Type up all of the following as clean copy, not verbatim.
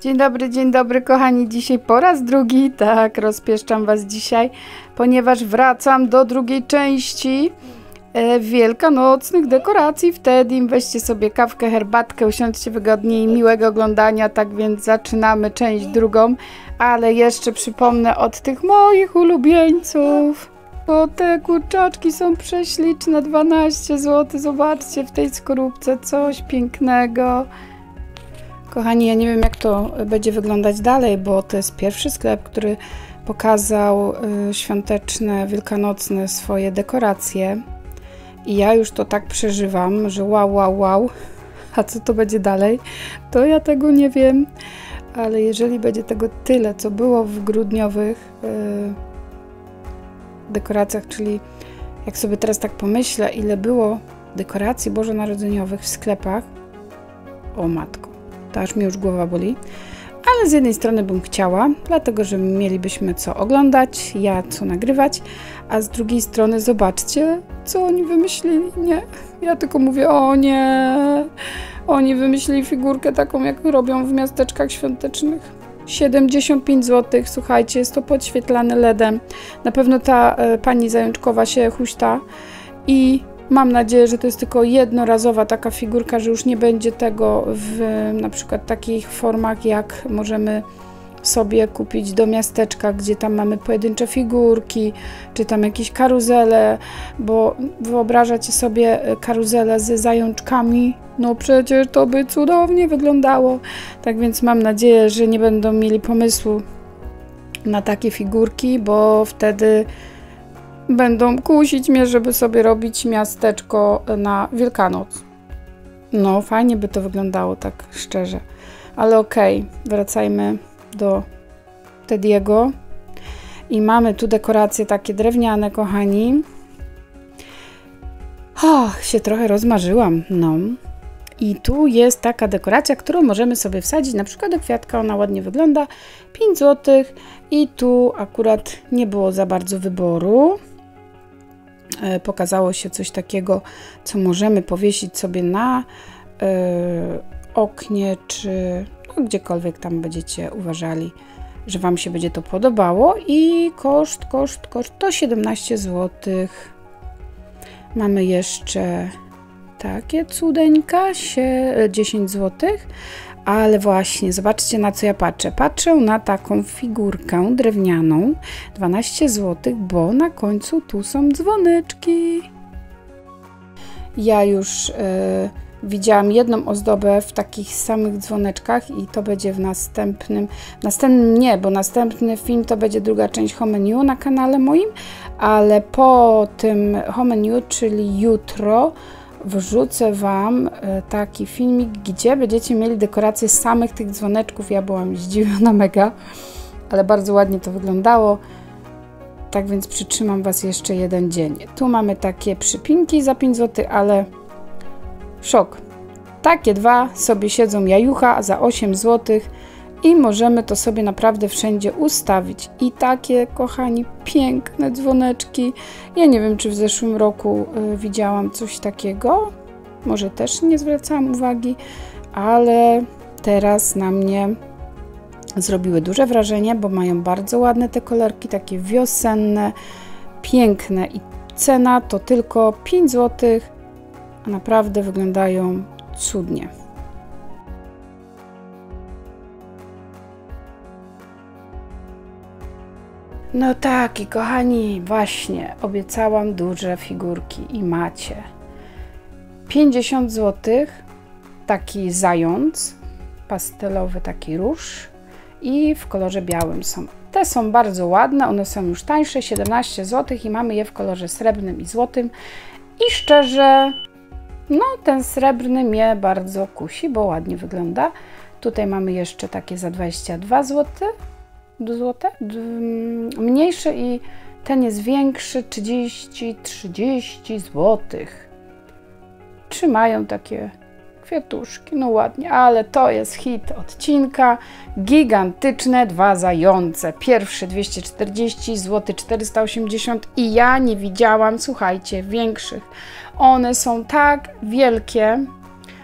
Dzień dobry kochani, dzisiaj po raz drugi, tak, rozpieszczam was dzisiaj, ponieważ wracam do drugiej części wielkanocnych dekoracji w TEDI. Weźcie sobie kawkę, herbatkę, usiądźcie wygodniej, miłego oglądania, tak więc zaczynamy część drugą, ale jeszcze przypomnę od tych moich ulubieńców, bo te kurczaczki są prześliczne, 12 zł, zobaczcie w tej skorupce, coś pięknego. Kochani, ja nie wiem jak to będzie wyglądać dalej, bo to jest pierwszy sklep, który pokazał świąteczne, wielkanocne swoje dekoracje i ja już to tak przeżywam, że wow, a co to będzie dalej, to ja tego nie wiem, ale jeżeli będzie tego tyle, co było w grudniowych dekoracjach, czyli jak sobie teraz tak pomyślę, ile było dekoracji bożonarodzeniowych w sklepach, o matko. To aż mi już głowa boli, ale z jednej strony bym chciała, dlatego że mielibyśmy co oglądać, ja co nagrywać, a z drugiej strony zobaczcie, co oni wymyślili, nie? Ja tylko mówię, o nie, oni wymyślili figurkę taką, jak robią w miasteczkach świątecznych. 75 zł, słuchajcie, jest to podświetlane LEDem, na pewno ta pani zajączkowa się huśta i... Mam nadzieję, że to jest tylko jednorazowa taka figurka, że już nie będzie tego w na przykład takich formach, jak możemy sobie kupić do miasteczka, gdzie tam mamy pojedyncze figurki, czy tam jakieś karuzele, bo wyobrażacie sobie karuzelę ze zajączkami, no przecież to by cudownie wyglądało. Tak więc mam nadzieję, że nie będą mieli pomysłu na takie figurki, bo wtedy... Będą kusić mnie, żeby sobie robić miasteczko na Wielkanoc. No, fajnie by to wyglądało, tak szczerze. Ale okej, wracajmy do Tediego. I mamy tu dekoracje takie drewniane, kochani. Och, się trochę rozmarzyłam, no. I tu jest taka dekoracja, którą możemy sobie wsadzić, na przykład do kwiatka, ona ładnie wygląda. 5 zł. I tu akurat nie było za bardzo wyboru. Pokazało się coś takiego, co możemy powiesić sobie na oknie, czy no, gdziekolwiek tam będziecie uważali, że wam się będzie to podobało. I koszt to 17 zł. Mamy jeszcze takie cudeńka, 10 zł. Ale właśnie, zobaczcie na co ja patrzę. Patrzę na taką figurkę drewnianą, 12 zł, bo na końcu tu są dzwoneczki. Ja już widziałam jedną ozdobę w takich samych dzwoneczkach i to będzie w następnym nie, bo następny film to będzie druga część Home New na kanale moim, ale po tym Home New, czyli jutro, wrzucę wam taki filmik, gdzie będziecie mieli dekorację z samych tych dzwoneczków. Ja byłam zdziwiona mega, ale bardzo ładnie to wyglądało. Tak więc przytrzymam was jeszcze jeden dzień. Tu mamy takie przypinki za 5 zł, ale szok. Takie dwa sobie siedzą jajucha za 8 zł i możemy to sobie naprawdę wszędzie ustawić. I takie, kochani, piękne dzwoneczki. Ja nie wiem, czy w zeszłym roku widziałam coś takiego. Może też nie zwracałam uwagi, ale teraz na mnie zrobiły duże wrażenie, bo mają bardzo ładne te kolorki, takie wiosenne, piękne. I cena to tylko 5 zł, a naprawdę wyglądają cudnie. No tak i kochani, właśnie obiecałam duże figurki i macie 50 zł, taki zając, pastelowy taki róż i w kolorze białym są. Te są bardzo ładne, one są już tańsze, 17 zł i mamy je w kolorze srebrnym i złotym i szczerze, no ten srebrny mnie bardzo kusi, bo ładnie wygląda. Tutaj mamy jeszcze takie za 22 zł. Złote? Mniejszy i ten jest większy, 30 zł. Trzymają takie kwiatuszki, no ładnie, ale to jest hit odcinka. Gigantyczne dwa zające. Pierwszy 240 zł, 480 i ja nie widziałam, słuchajcie, większych. One są tak wielkie,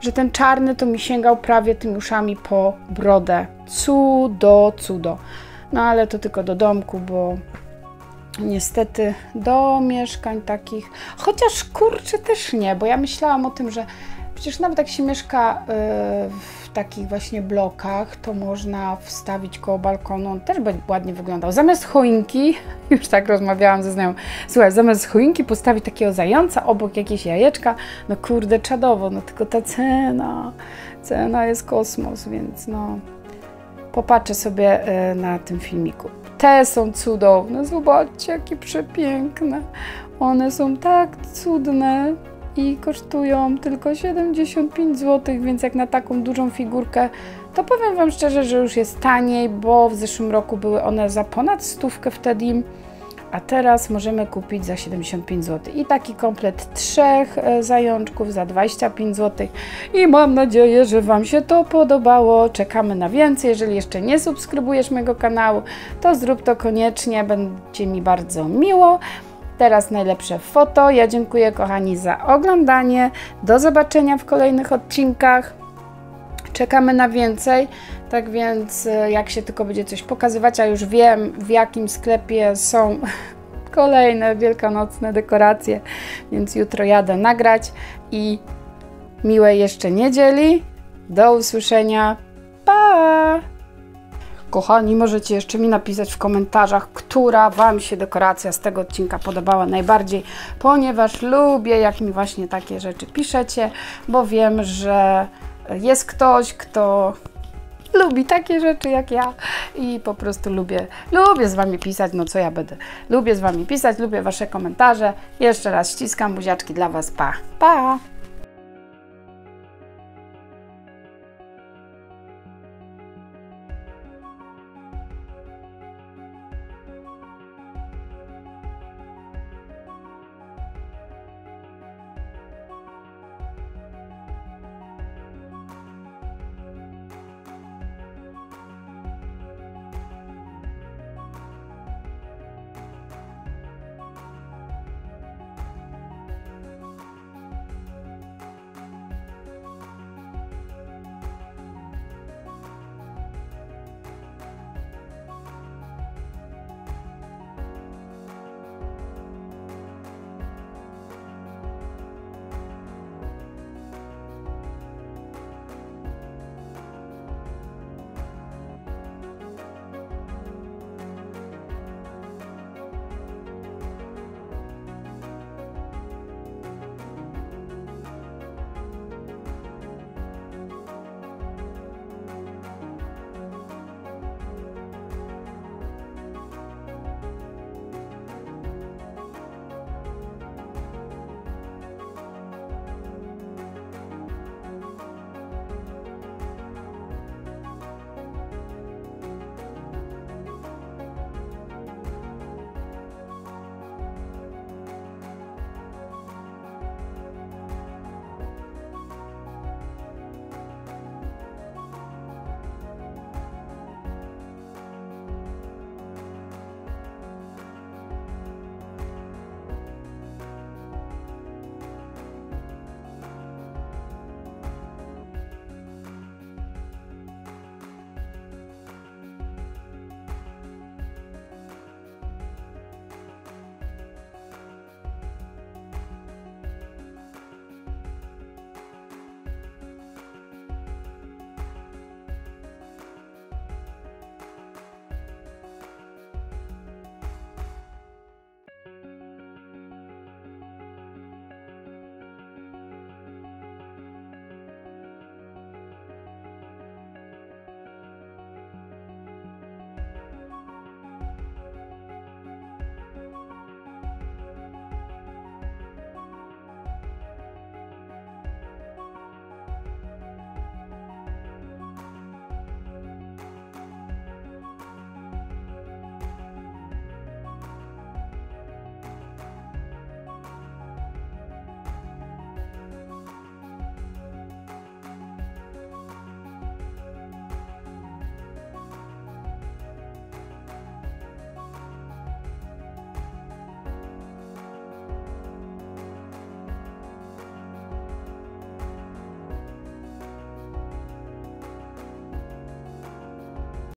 że ten czarny to mi sięgał prawie tymi uszami po brodę. Cudo. No ale to tylko do domku, bo niestety do mieszkań takich... Chociaż kurczę też nie, bo ja myślałam o tym, że przecież nawet jak się mieszka w takich właśnie blokach, to można wstawić koło balkonu, on też będzie ładnie wyglądał. Zamiast choinki, już tak rozmawiałam ze znajomą, słuchaj, zamiast choinki postawić takiego zająca, obok jakieś jajeczka, no kurde, czadowo, no tylko ta cena jest kosmos, więc no... Popatrzę sobie na tym filmiku. Te są cudowne, zobaczcie, jakie przepiękne. One są tak cudne i kosztują tylko 75 zł, więc jak na taką dużą figurkę, to powiem Wam szczerze, że już jest taniej, bo w zeszłym roku były one za ponad 100 w TEDi, a teraz możemy kupić za 75 zł. I taki komplet 3 zajączków za 25 zł. I mam nadzieję, że Wam się to podobało. Czekamy na więcej. Jeżeli jeszcze nie subskrybujesz mojego kanału, to zrób to koniecznie. Będzie mi bardzo miło. Teraz najlepsze foto. Ja dziękuję, kochani, za oglądanie. Do zobaczenia w kolejnych odcinkach. Czekamy na więcej, tak więc jak się tylko będzie coś pokazywać, a już wiem, w jakim sklepie są kolejne wielkanocne dekoracje, więc jutro jadę nagrać i miłej jeszcze niedzieli. Do usłyszenia. Pa! Kochani, możecie jeszcze mi napisać w komentarzach, która Wam się dekoracja z tego odcinka podobała najbardziej, ponieważ lubię, jak mi właśnie takie rzeczy piszecie, bo wiem, że jest ktoś, kto lubi takie rzeczy jak ja i po prostu lubię z Wami pisać, no co ja będę. Lubię z Wami pisać, lubię Wasze komentarze. Jeszcze raz ściskam buziaczki dla Was, pa!